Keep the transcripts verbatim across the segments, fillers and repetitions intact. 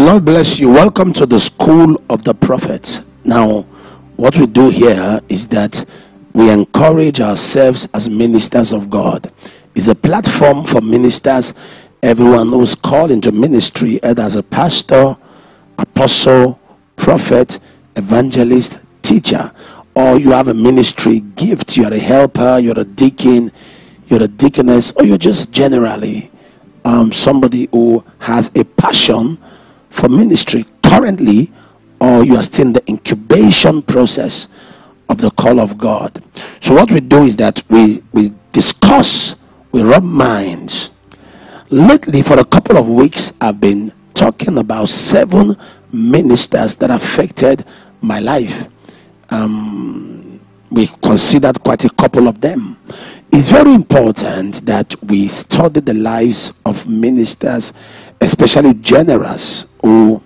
The Lord bless you. Welcome to the School of the Prophets. Now, what we do here is that we encourage ourselves as ministers of God. It's a platform for ministers, everyone who's called into ministry, either as a pastor, apostle, prophet, evangelist, teacher, or you have a ministry gift, you're a helper, you're a deacon, you're a deaconess, or you're just generally um, somebody who has a passion for ministry currently, or you are still in the incubation process of the call of God. So what we do is that we, we discuss, we rub minds. Lately, for a couple of weeks, I've been talking about seven ministers that affected my life. Um, we considered quite a couple of them. It's very important that we study the lives of ministers, especially generous, who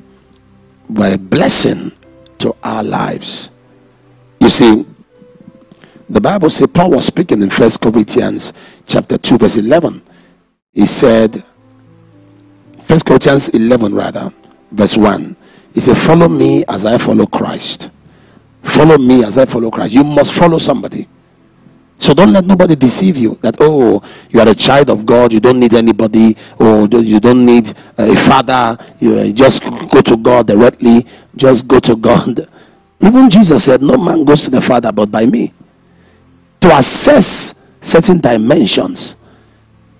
were a blessing to our lives. You see, the Bible says, Paul was speaking in First Corinthians chapter two verse eleven. He said, First Corinthians eleven rather, verse one. He said, follow me as I follow Christ. Follow me as I follow Christ. You must follow somebody. So don't let nobody deceive you that, oh, you are a child of God, you don't need anybody, or you don't need a father, you just go to God directly, just go to God. Even Jesus said, no man goes to the Father but by me. To assess certain dimensions,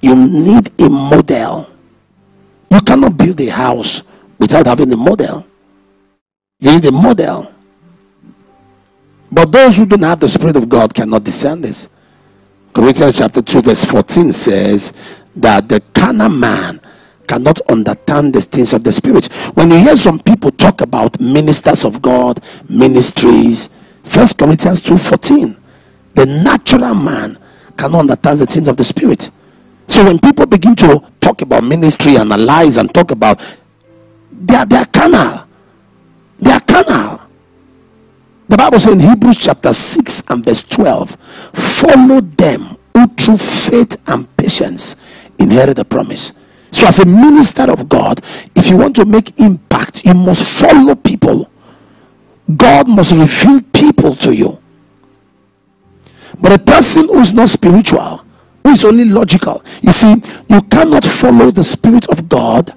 you need a model. You cannot build a house without having a model. You need a model. But those who don't have the Spirit of God cannot discern this. Corinthians chapter two verse fourteen says that the carnal man cannot understand the things of the Spirit. When you hear some people talk about ministers of God, ministries, First Corinthians two fourteen, the natural man cannot understand the things of the Spirit. So when people begin to talk about ministry, analyze and talk about, they are, they are carnal. They are carnal. The Bible says in Hebrews chapter six and verse twelve, follow them who through faith and patience inherit the promise. So as a minister of God, if you want to make impact, you must follow people. God must reveal people to you. But a person who is not spiritual, who is only logical, you see, you cannot follow the Spirit of God.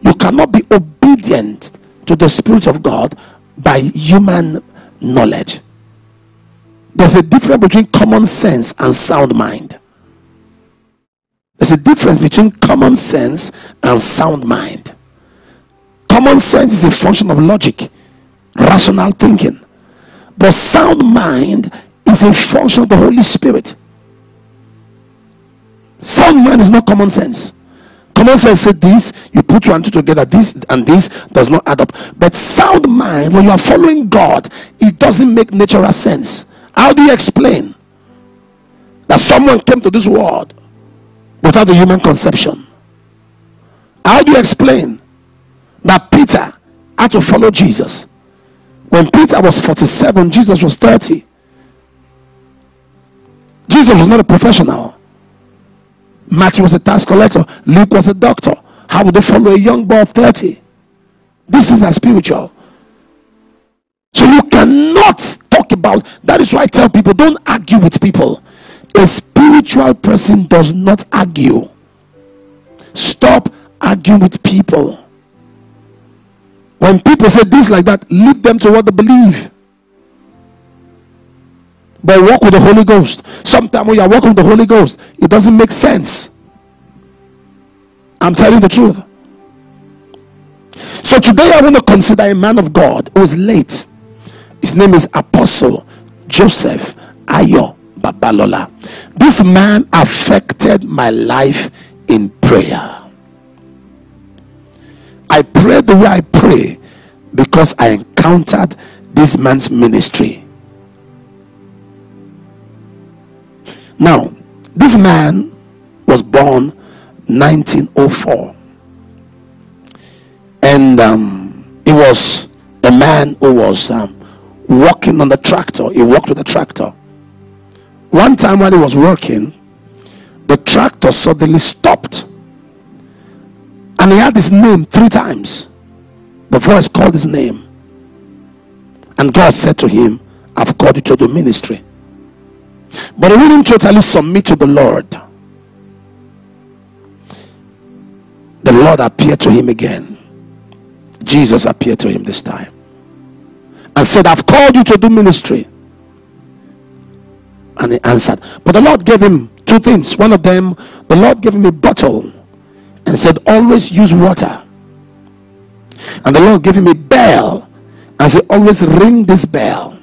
You cannot be obedient to the Spirit of God by human knowledge. There's a difference between common sense and sound mind. There's a difference between common sense and sound mind. Common sense is a function of logic, rational thinking. But sound mind is a function of the Holy Spirit. Sound mind is not common sense. Common sense said this, you put one and two together, this and this does not add up. But sound mind, when you are following God, it doesn't make natural sense. How do you explain that someone came to this world without the human conception? How do you explain that Peter had to follow Jesus? When Peter was forty-seven, Jesus was thirty. Jesus was not a professional. Matthew was a tax collector. Luke was a doctor. How would they follow a young boy of thirty? This is not spiritual. So you cannot talk about, that is why I tell people, don't argue with people. A spiritual person does not argue. Stop arguing with people. When people say this like that, lead them to what they believe. But walk with the Holy Ghost. Sometimes when you are walking with the Holy Ghost, it doesn't make sense. I'm telling the truth. So today I want to consider a man of God who is late. His name is Apostle Joseph Ayo Babalola. This man affected my life in prayer. I pray the way I pray because I encountered this man's ministry. Now, this man was born nineteen oh four, and um, he was a man who was um, working on the tractor. He worked with the tractor. One time while he was working, the tractor suddenly stopped, and he had his name three times. The voice called his name, and God said to him, I've called you to the ministry. But he wouldn't totally submit to the Lord. The Lord appeared to him again. Jesus appeared to him this time and said, I've called you to do ministry. And he answered. But the Lord gave him two things. One of them, the Lord gave him a bottle and said, always use water. And the Lord gave him a bell and said, always ring this bell.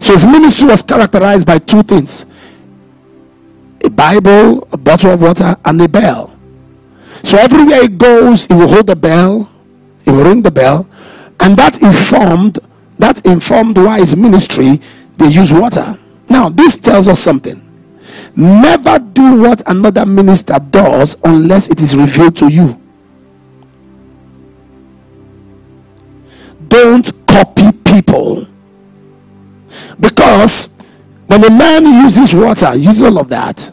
So his ministry was characterized by two things: a Bible, a bottle of water, and a bell. So everywhere he goes, he will hold the bell, he will ring the bell, and that informed, that informed why his ministry, they use water. Now, this tells us something. Never do what another minister does unless it is revealed to you. Don't copy people. Because when a man uses water, uses all of that,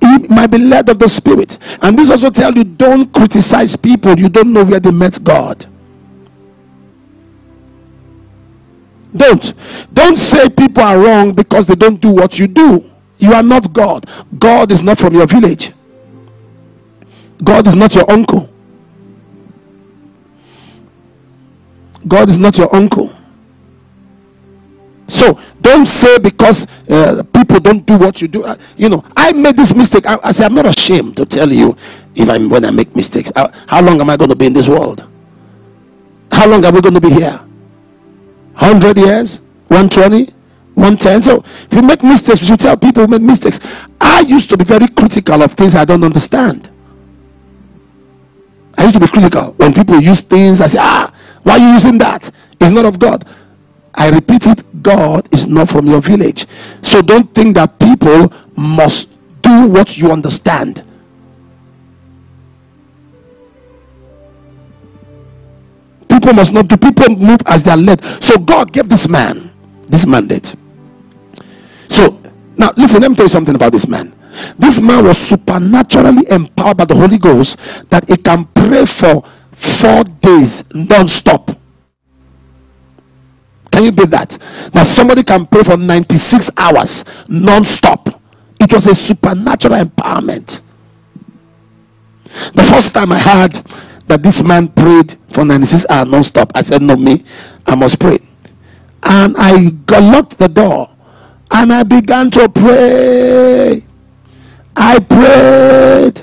he might be led of the Spirit. And this also tells you, don't criticize people. You don't know where they met God. Don't. Don't say people are wrong because they don't do what you do. You are not God. God is not from your village. God is not your uncle. God is not your uncle. So don't say because uh, people don't do what you do. Uh, you know, I made this mistake. I, I say I'm not ashamed to tell you if I'm when I make mistakes. Uh, how long am I going to be in this world? How long are we going to be here? Hundred years, one twenty, one ten. So if you make mistakes, you should tell people who make mistakes. I used to be very critical of things I don't understand. I used to be critical when people use things. I say, ah, why are you using that? It's not of God. I repeat it, God is not from your village. So don't think that people must do what you understand. People must not do. People move as they are led. So God gave this man this mandate. So now listen, let me tell you something about this man. This man was supernaturally empowered by the Holy Ghost that he can pray for four days non-stop. Can you do that? Now somebody can pray for ninety-six hours non-stop. It was a supernatural empowerment. The first time I heard that this man prayed for ninety-six hours non-stop, I said, no, me, I must pray. And I locked the door and I began to pray. I prayed.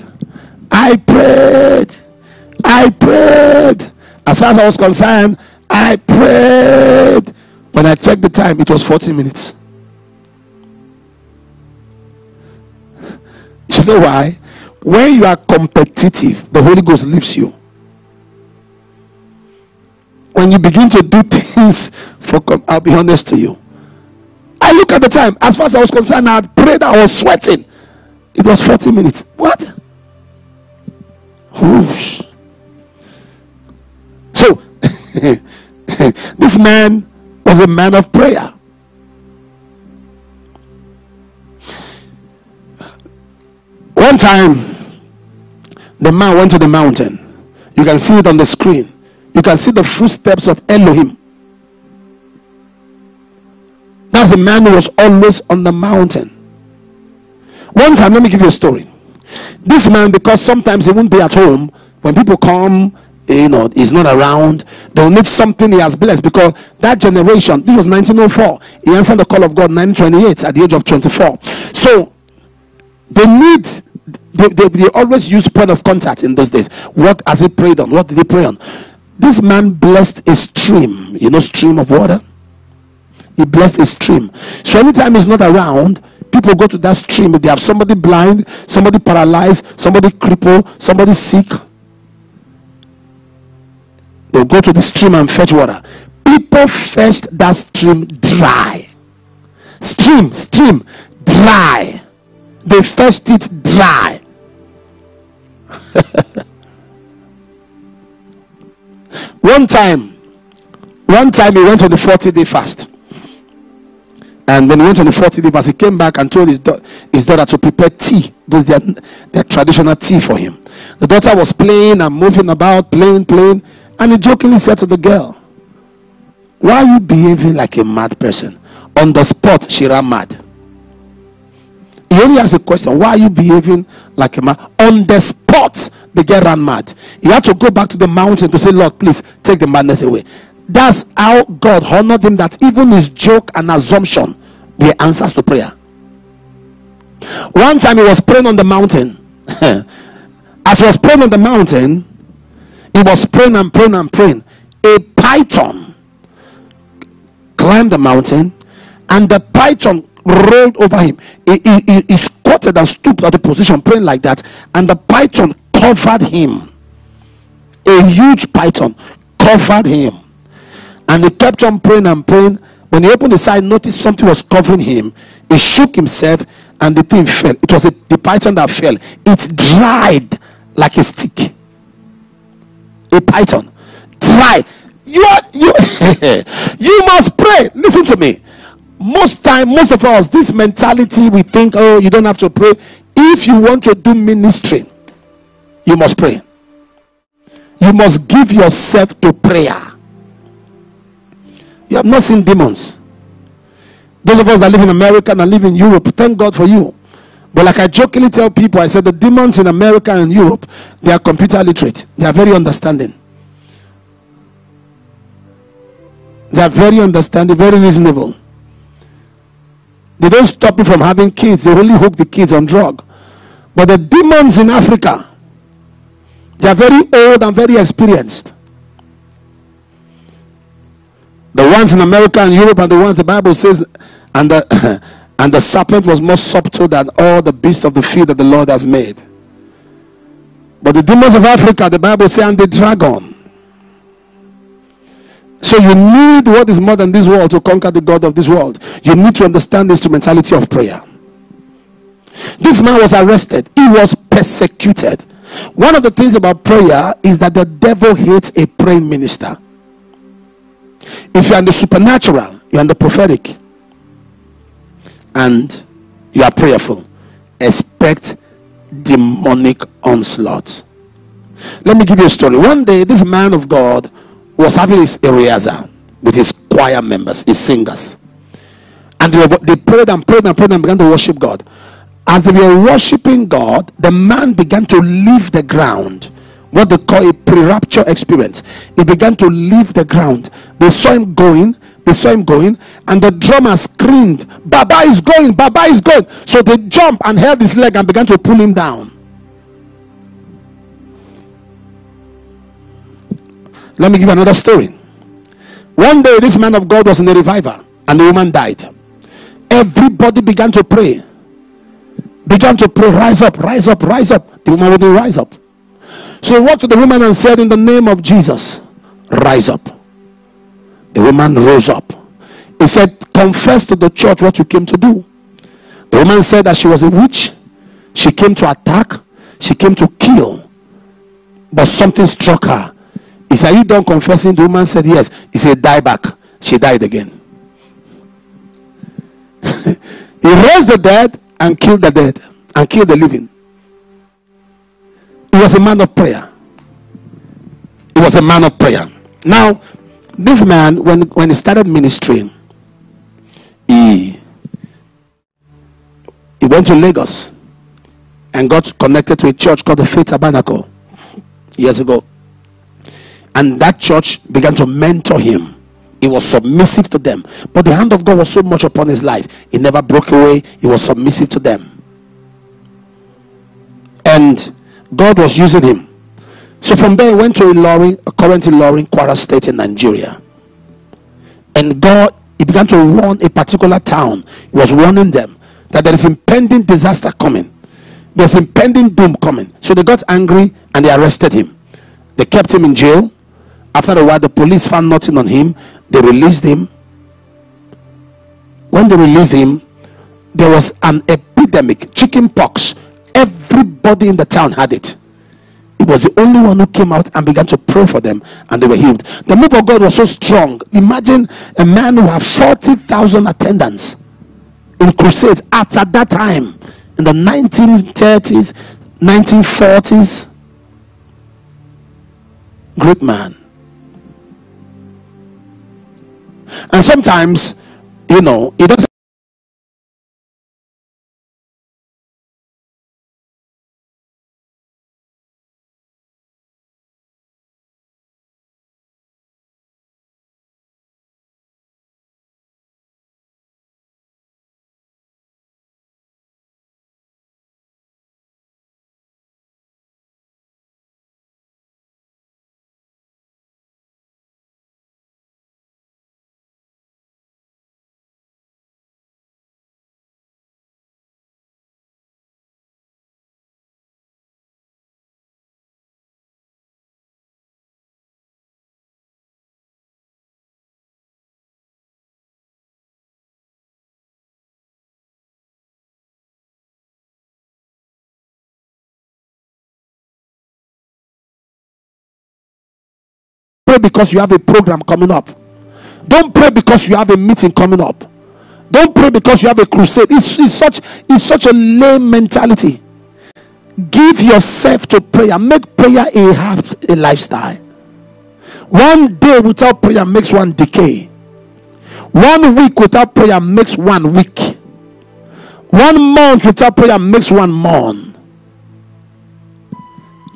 I prayed. I prayed. As far as I was concerned, I prayed. When I checked the time, it was forty minutes. Do you know why? When you are competitive, the Holy Ghost leaves you. When you begin to do things for, I'll be honest to you, I look at the time. As far as I was concerned, I had prayed. I was sweating. It was forty minutes. What? Whoosh. So, this man was a man of prayer. One time, the man went to the mountain. You can see it on the screen. You can see the footsteps of Elohim. That's a man who was always on the mountain. One time, let me give you a story. This man, because sometimes he won't be at home, when people come, you know, he's not around, they'll need something he has blessed, because that generation, this was nineteen oh four, he answered the call of God nineteen twenty-eight at the age of twenty-four. So they need, they, they, they always used point of contact in those days. What has he prayed on? What did he pray on? This man blessed a stream, you know, stream of water. He blessed a stream. So anytime he's not around, people go to that stream. If they have somebody blind, somebody paralyzed, somebody crippled, somebody sick, they'll go to the stream and fetch water. People fetched that stream dry. Stream, stream, dry. They fetched it dry. One time, one time he went on the forty-day fast. And when he went on the forty-day fast, he came back and told his, da his daughter to prepare tea. This is their traditional tea for him. The daughter was playing and moving about, playing, playing. And he jokingly said to the girl, "Why are you behaving like a mad person?" On the spot, she ran mad. He only asked a question, "Why are you behaving like a man?" On the spot, the girl ran mad. He had to go back to the mountain to say, "Lord, please take the madness away." That's how God honored him, that even his joke and assumption were answers to prayer. One time he was praying on the mountain. As he was praying on the mountain, he was praying and praying and praying. A python climbed the mountain, and the python rolled over him. He, he, he, he squatted and stooped at the position, praying like that, and the python covered him. A huge python covered him, and he kept on praying and praying. When he opened his eye, noticed something was covering him. He shook himself, and the thing fell. It was a, the python that fell. It dried like a stick. A python dried. You are, you you must pray. Listen to me. Most time, most of us, this mentality, we think, oh, you don't have to pray. If you want to do ministry, you must pray. You must give yourself to prayer. You have not seen demons. Those of us that live in America and live in Europe, thank God for you. But like I jokingly tell people, I said the demons in America and Europe, they are computer literate. They are very understanding. They are very understanding, very reasonable. They don't stop you from having kids. They only hook the kids on drug. But the demons in Africa, they are very old and very experienced. The ones in America and Europe are the ones the Bible says, and the, and the serpent was more subtle than all the beasts of the field that the Lord has made. But the demons of Africa, the Bible says, and the dragon. So you need what is more than this world to conquer the god of this world. You need to understand the instrumentality of prayer. This man was arrested. He was persecuted. One of the things about prayer is that the devil hates a praying minister. If you are in the supernatural, you are in the prophetic, and you are prayerful, expect demonic onslaught. Let me give you a story. One day, this man of God was having his rehearsal with his choir members, his singers. And they, were, they prayed and prayed and prayed and began to worship God. As they were worshiping God, the man began to leave the ground. What they call a pre-rapture experience. He began to leave the ground. They saw him going. They saw him going. And the drummer screamed, "Baba is going! Baba is going!" So they jumped and held his leg and began to pull him down. Let me give you another story. One day, this man of God was in a revival, and the woman died. Everybody began to pray. Began to pray, "Rise up, rise up, rise up." The woman wouldn't rise up. So he walked to the woman and said, "In the name of Jesus, rise up." The woman rose up. He said, "Confess to the church what you came to do." The woman said that she was a witch. She came to attack. She came to kill. But something struck her. He said, "Are you done confessing?" The woman said, "Yes." He said, "Die back." She died again. He raised the dead and killed the dead and killed the living. He was a man of prayer. He was a man of prayer. Now, this man, when, when he started ministry, he, he went to Lagos and got connected to a church called the Faith Tabernacle years ago. And that church began to mentor him. He was submissive to them. But the hand of God was so much upon his life. He never broke away. He was submissive to them. And God was using him. So from there, he went to Ilorin, currently Ilorin, Kwara State in Nigeria. And God, he began to warn a particular town. He was warning them that there is impending disaster coming. There is impending doom coming. So they got angry and they arrested him. They kept him in jail. After a while, the police found nothing on him. They released him. When they released him, there was an epidemic, chicken pox. Everybody in the town had it. He was the only one who came out and began to pray for them, and they were healed. The move of God was so strong. Imagine a man who had forty thousand attendants in crusades at, at that time, in the nineteen thirties, nineteen forties. Great man. And sometimes, you know, it doesn't. Because you have a program coming up. Don't pray because you have a meeting coming up. Don't pray because you have a crusade. It's, it's such it's such a lame mentality. Give yourself to prayer. Make prayer a half a lifestyle. One day without prayer makes one decay. One week without prayer makes one weak. One month without prayer makes one mourn.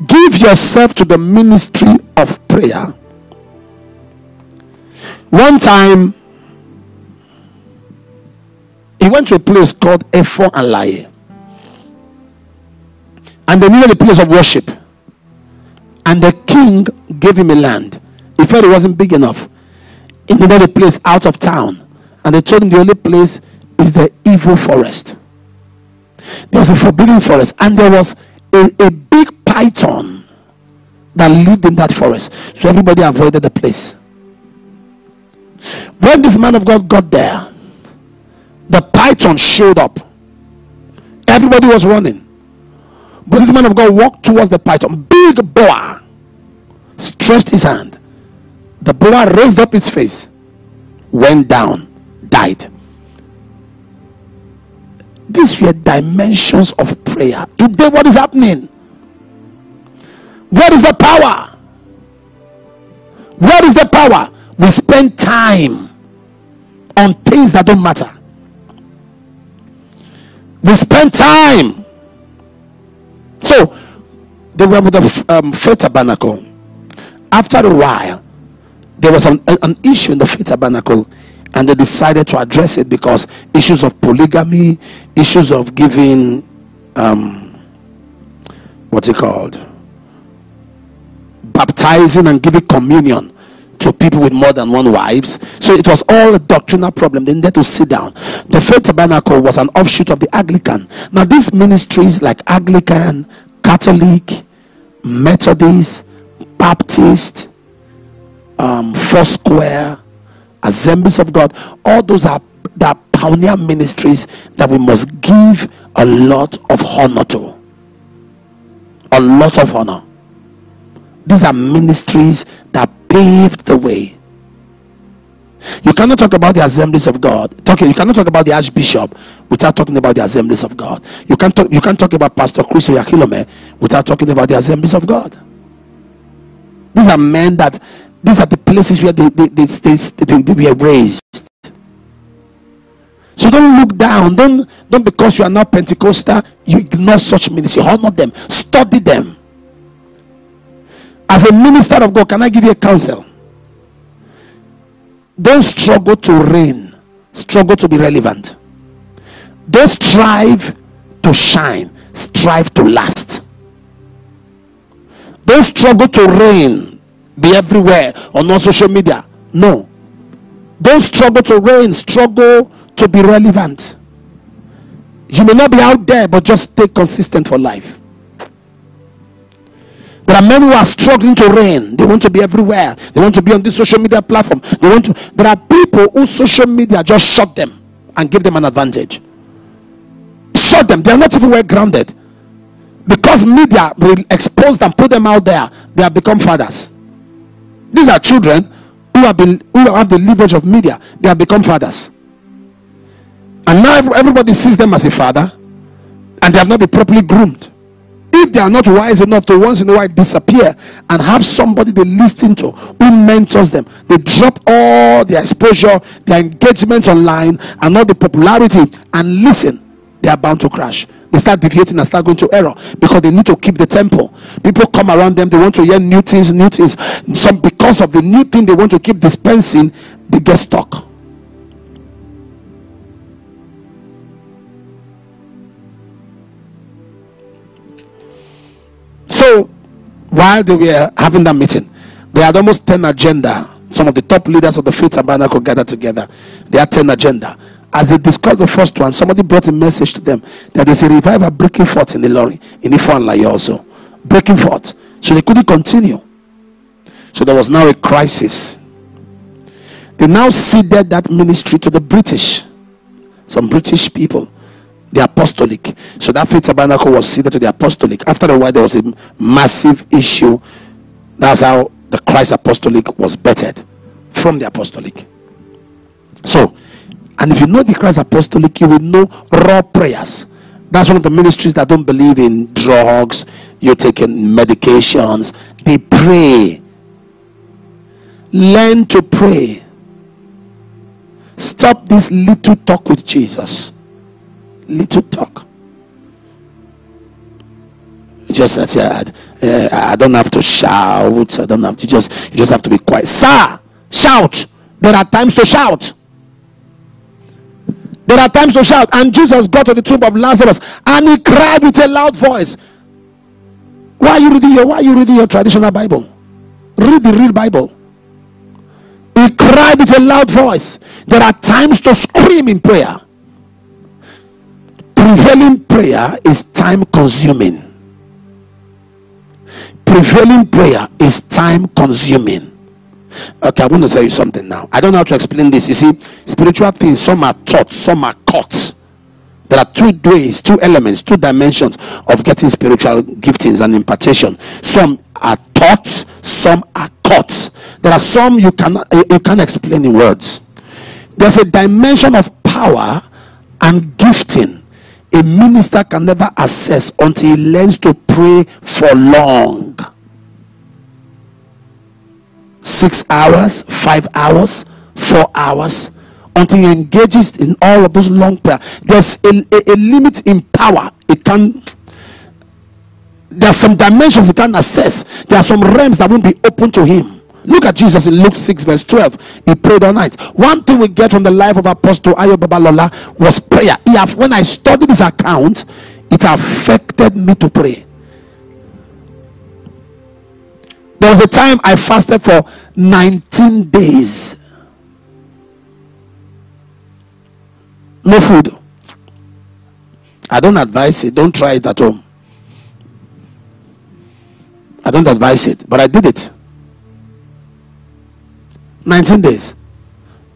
Give yourself to the ministry of prayer. One time, he went to a place called Ephon Alaye, and they needed a place of worship. And the king gave him a land. He felt it wasn't big enough. He needed a place out of town, and they told him the only place is the evil forest. There was a forbidden forest, and there was a, a big python that lived in that forest. So everybody avoided the place. When this man of God got there, the python showed up. Everybody was running, but this man of God walked towards the python. Big boa stretched his hand. The boa raised up its face, went down, died. These were dimensions of prayer. Today, what is happening? Where is the power? Where is the power? We spend time on things that don't matter. We spend time. So, they were with the um, Faith Tabernacle. After a while, there was an, an issue in the Faith Tabernacle, and they decided to address it because issues of polygamy, issues of giving, um, what's it called? Baptizing and giving communion to people with more than one wives. So it was all a doctrinal problem. They needed to sit down. The Faith Tabernacle was an offshoot of the Anglican. Now these ministries like Anglican, Catholic, Methodist, Baptist, um, Foursquare, Assemblies of God, all those are the pioneer ministries that we must give a lot of honor to. A lot of honor. These are ministries that paved the way. You cannot talk about the Assemblies of God. Talk, you cannot talk about the Archbishop without talking about the Assemblies of God. You can't talk, you can't talk about Pastor Chris Yakilome without talking about the Assemblies of God. These are men that, these are the places where they, they, they, they, they, they were raised. So don't look down. Don't, don't because you are not Pentecostal, you ignore such ministry. Honor them. Study them. As a minister of God, can I give you a counsel? Don't struggle to reign. Struggle to be relevant. Don't strive to shine. Strive to last. Don't struggle to reign. Be everywhere on all social media. No. Don't struggle to reign. Struggle to be relevant. You may not be out there, but just stay consistent for life. There are men who are struggling to reign. They want to be everywhere. They want to be on this social media platform. They want to. There are people whose social media just shut them and give them an advantage. Shut them. They are not even well grounded. Because media will expose them, put them out there. They have become fathers. These are children who have been, who have the leverage of media. They have become fathers. And now everybody sees them as a father, and they have not been properly groomed. If they are not wise enough to once in a while disappear and have somebody they listen to who mentors them, they drop all their exposure, their engagement online, and all the popularity, and listen, they are bound to crash. They start deviating and start going to error because they need to keep the tempo. People come around them, they want to hear new things, new things. Some, because of the new thing they want to keep dispensing, they get stuck. So, while they were having that meeting, they had almost ten agenda. Some of the top leaders of the Faith Tabernacle gathered together. They had ten agenda. As they discussed the first one, somebody brought a message to them that there's a revival breaking forth in Ilorin, in Ephon Alaye also. Breaking forth. So they couldn't continue. So there was now a crisis. They now ceded that ministry to the British. Some British people. The Apostolic. So that Faith Tabernacle was ceded to the Apostolic. After a while, there was a massive issue. That's how the Christ Apostolic was bettered from the Apostolic. So, and if you know the Christ Apostolic, you will know raw prayers. That's one of the ministries that don't believe in drugs, you're taking medications. They pray. Learn to pray. Stop this little talk with Jesus. Little talk. Just that uh, I don't have to shout. I don't have to just. You just have to be quiet. Sir, shout. There are times to shout. There are times to shout. And Jesus got to the tomb of Lazarus, and he cried with a loud voice. Why are you reading your? Why are you reading your traditional Bible? Read the real Bible. He cried with a loud voice. There are times to scream in prayer. Prevailing prayer is time consuming. Prevailing prayer is time consuming. Okay, I want to tell you something now. I don't know how to explain this. You see, spiritual things, some are taught, some are caught. There are two ways, two elements, two dimensions of getting spiritual giftings and impartation. Some are taught, some are caught. There are some you cannot, you can't explain in words. There's a dimension of power and gifting a minister can never assess until he learns to pray for long. Six hours, five hours, four hours. Until he engages in all of those long prayers. There's a, a, a limit in power. It can. There are some dimensions he can't assess. There are some realms that won't be open to him. Look at Jesus in Luke six verse twelve. He prayed all night. One thing we get from the life of Apostle Ayo Babalola was prayer. He have, when I studied his account, it affected me to pray. There was a time I fasted for nineteen days. No food. I don't advise it. Don't try it at home. I don't advise it. But I did it. nineteen days.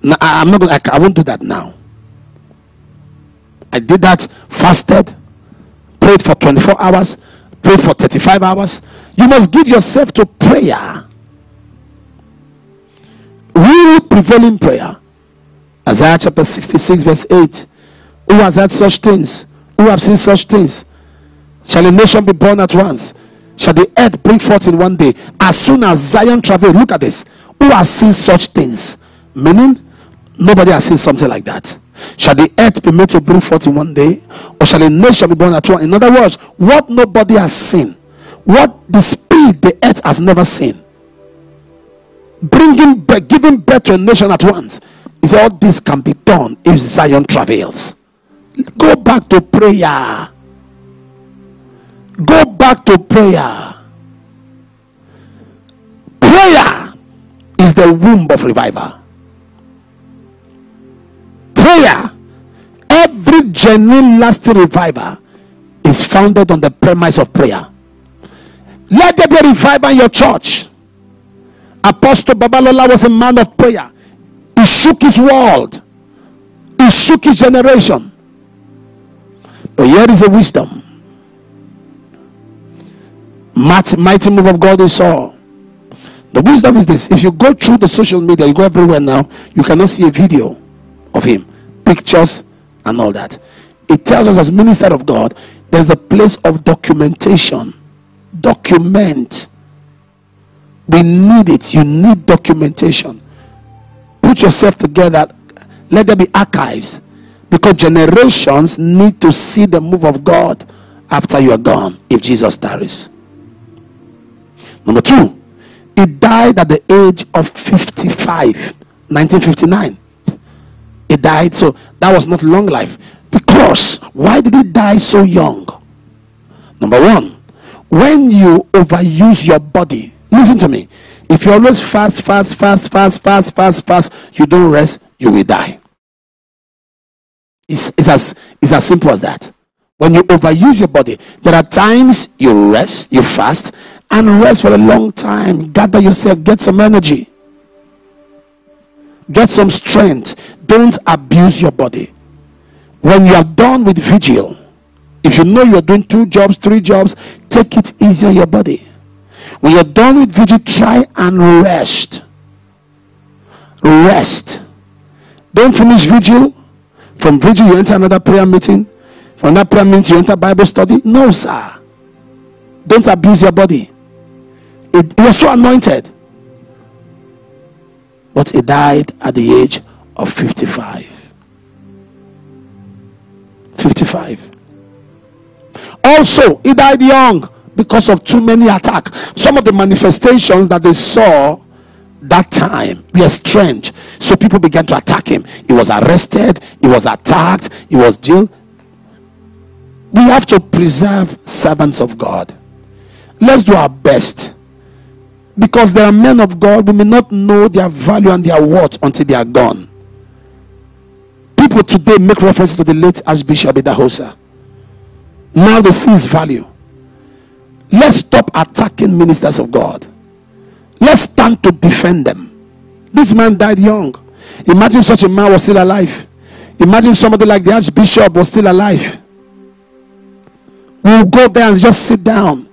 No, I, I'm not gonna, I, I won't do that now. I did that, fasted, prayed for twenty-four hours, prayed for thirty-five hours. You must give yourself to prayer. Real prevailing prayer. Isaiah chapter sixty-six verse eight. Who has had such things? Who have seen such things? Shall a nation be born at once? Shall the earth bring forth in one day? As soon as Zion travels, look at this. Who has seen such things? Meaning, nobody has seen something like that. Shall the earth be made to bring forth in one day? Or shall a nation be born at once? In other words, what nobody has seen. What the speed the earth has never seen. Bringing, giving birth to a nation at once. Is all this can be done if Zion travails. Go back to prayer. Go back to prayer. Prayer is the womb of revival. Prayer, every genuine lasting revival is founded on the premise of prayer. Let there be a revival in your church. Apostle Babalola was a man of prayer. He shook his world. He shook his generation. But here is a wisdom. Mighty, mighty move of God is all. The wisdom is this. If you go through the social media, you go everywhere now, you cannot see a video of him. Pictures and all that. It tells us as minister of God There's the place of documentation. Document. We need it. You need documentation. Put yourself together. Let there be archives. Because generations need to see the move of God after you are gone, if Jesus tarries. Number two, he died at the age of fifty-five, nineteen fifty-nine. He died, so that was not long life. Because, why did he die so young? Number one, when you overuse your body, listen to me, if you always fast, fast, fast, fast, fast, fast, fast, you don't rest, you will die. It's, it's, as, it's as simple as that. When you overuse your body, there are times you rest, you fast, and rest for a long time. Gather yourself, get some energy. Get some strength. Don't abuse your body. When you are done with vigil, if you know you are doing two jobs, three jobs, take it easy on your body. When you are done with vigil, try and rest. Rest. Don't finish vigil. From vigil, you enter another prayer meeting. From that prayer meeting, you enter Bible study. No, sir. Don't abuse your body. It, it was so anointed. But he died at the age of fifty-five. fifty-five. Also, he died young because of too many attacks. Some of the manifestations that they saw that time were strange. So people began to attack him. He was arrested. He was attacked. He was jailed. We have to preserve servants of God. Let's do our best. Because there are men of God who may not know their value and their worth until they are gone. People today make reference to the late Archbishop Idahosa. Now they see his value. Let's stop attacking ministers of God. Let's stand to defend them. This man died young. Imagine such a man was still alive. Imagine somebody like the Archbishop was still alive. We will go there and just sit down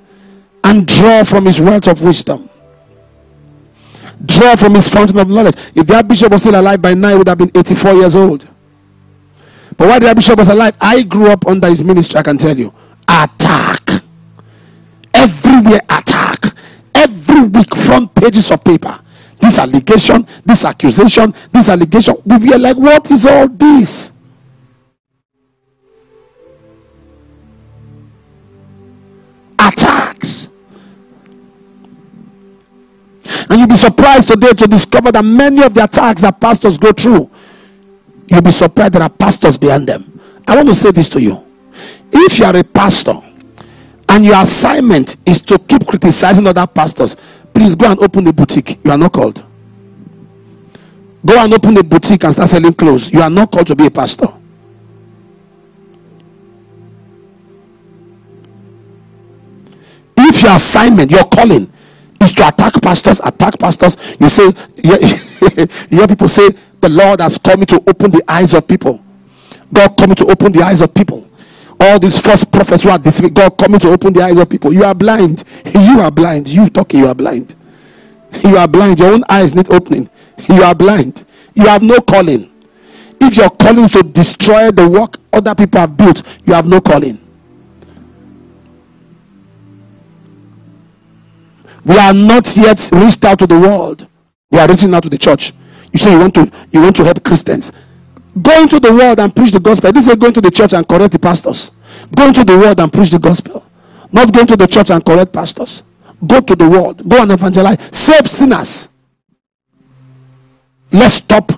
and draw from his wealth of wisdom. Draw from his fountain of knowledge. If that bishop was still alive by now, he would have been eighty-four years old. But while that bishop was alive, I grew up under his ministry, I can tell you. Attack. Everywhere attack. Every week, front pages of paper. This allegation, this accusation, this allegation. We were like, what is all this? Attacks. And you'll be surprised today to discover that many of the attacks that pastors go through, you'll be surprised there are pastors behind them. I want to say this to you. If you are a pastor and your assignment is to keep criticizing other pastors, please go and open the boutique. You are not called. Go and open the boutique and start selling clothes. You are not called to be a pastor. If your assignment, your calling, is to attack pastors, attack pastors. You say, you hear, you hear people say, the Lord has come to open the eyes of people. God coming to open the eyes of people. All these false prophets who are deceiving, God coming to open the eyes of people. You are blind. You are blind. You talking, you are blind. You are blind. Your own eyes need opening. You are blind. You have no calling. If your calling is to destroy the work other people have built, you have no calling. We are not yet reached out to the world. We are reaching out to the church. You say you want to you want to help Christians. Go into the world and preach the gospel. This is going to the church and correct the pastors. Go into the world and preach the gospel. Not going to the church and correct pastors. Go to the world. Go and evangelize. Save sinners. Let's stop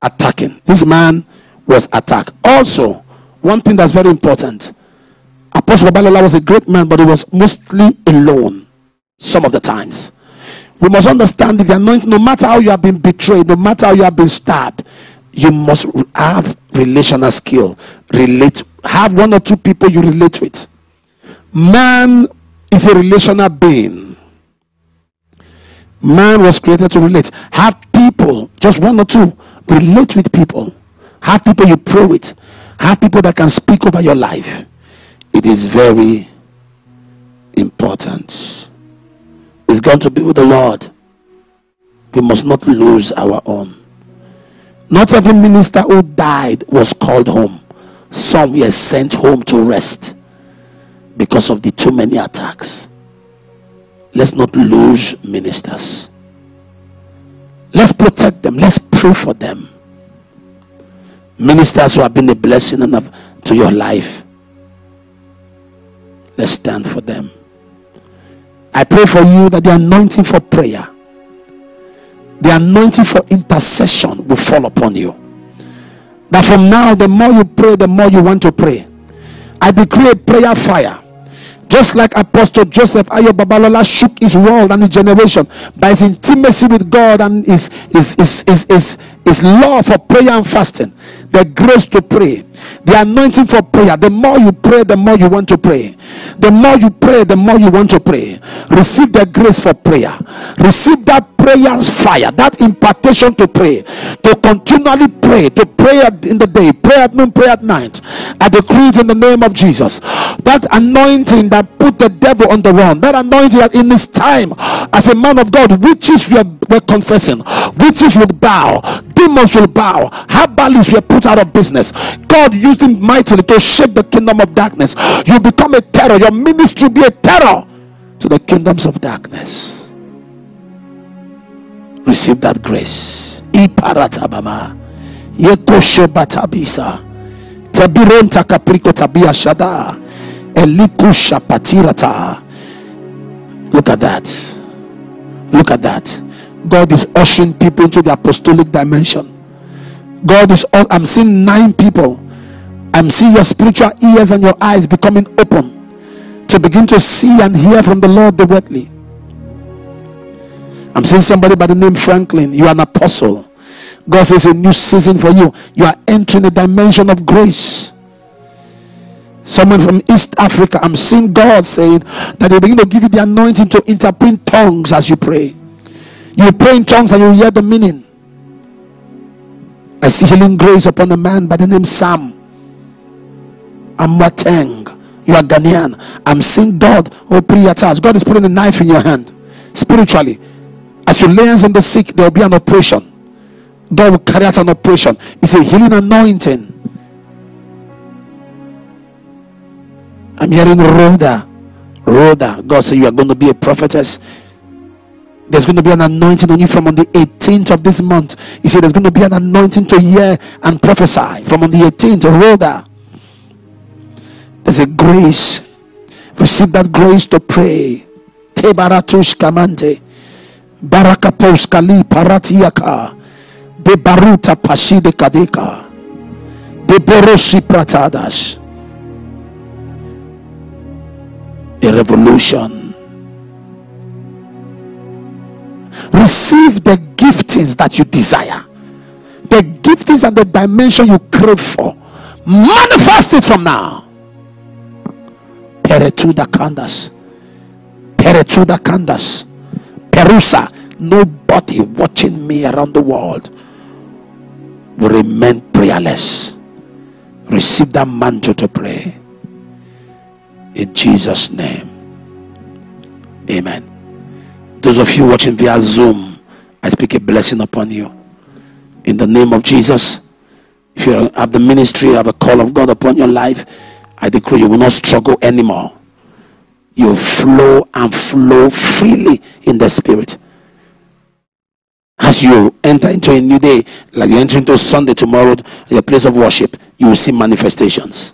attacking. This man was attacked. Also, one thing that's very important. Apostle Babalola was a great man, but he was mostly alone. Some of the times we must understand the anointing. No matter how you have been betrayed, no matter how you have been stabbed, you must have relational skill. Relate, have one or two people you relate with. Man is a relational being. Man was created to relate. Have people, just one or two, relate with people. Have people you pray with. Have people that can speak over your life. It is very important. Is going to be with the Lord. We must not lose our own. Not every minister who died was called home. Some were sent home to rest. because of the too many attacks. Let's not lose ministers. Let's protect them. Let's pray for them. Ministers who have been a blessing enough to your life, let's stand for them. I pray for you that the anointing for prayer, the anointing for intercession will fall upon you. That from now, the more you pray, the more you want to pray. I decree a prayer fire. Just like Apostle Joseph Ayo Babalola shook his world and his generation by his intimacy with God and his, his, his, his, his, his love for prayer and fasting. The grace to pray. The anointing for prayer. The more you pray, the more you want to pray. The more you pray, the more you want to pray. Receive the grace for prayer. Receive that prayer fire, that impartation to pray, to continually pray, to pray in the day, pray at noon, pray at night. I decree it in the name of Jesus. That anointing that put the devil on the run, that anointing that in this time, as a man of God, witches were, were confessing, witches will bow, demons will bow, herbalists were put out of business. God used him mightily to shake the kingdom of darkness. You become a terror. Your ministry will be a terror to the kingdoms of darkness. Receive that grace. Iparatabama. Yekoshobatabisa. Tabironta kapriko tabia shada. Elikusha patirata. Look at that. Look at that. God is ushering people into the apostolic dimension. God is all. I'm seeing nine people. I'm seeing your spiritual ears and your eyes becoming open to begin to see and hear from the Lord directly. I'm seeing somebody by the name Franklin. You are an apostle. God says a new season for you. You are entering a dimension of grace. Someone from East Africa. I'm seeing God saying that they begin to give you the anointing to interpret tongues as you pray. You pray in tongues and you hear the meaning. I see healing grace upon a man by the name Sam Amwateng. You are Ghanaian. I'm seeing God. Oh, pre-attached. God is putting a knife in your hand. Spiritually. As you lay hands on the sick, there will be an operation. God will carry out an operation. It's a healing anointing. I'm hearing Rhoda. Rhoda. God said you are going to be a prophetess. There's going to be an anointing on you from on the eighteenth of this month. He said there's going to be an anointing to hear and prophesy from on the eighteenth of Rhoda. There's a grace. Receive that grace to pray. Tebaratush kamante. Barakapos kali paratiaka. De baruta pashi de kadeka. De boroshi pratadash. A revolution. Receive the giftings that you desire, the giftings and the dimension you crave for. Manifest it from now. Peretuda kandas, peretuda kandas, perusa. Nobody watching me around the world will remain prayerless. Receive that mantle to pray in Jesus' name. Amen. Those of you watching via Zoom, I speak a blessing upon you. In the name of Jesus, if you have the ministry, you have a call of God upon your life, I decree you will not struggle anymore. You flow and flow freely in the Spirit. As you enter into a new day, like you enter into Sunday tomorrow, your place of worship, you will see manifestations.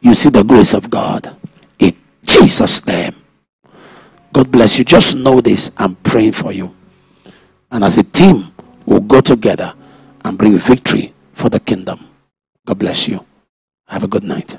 You will see the grace of God. In Jesus' name. God bless you. Just know this. I'm praying for you. And as a team, we'll go together and bring victory for the kingdom. God bless you. Have a good night.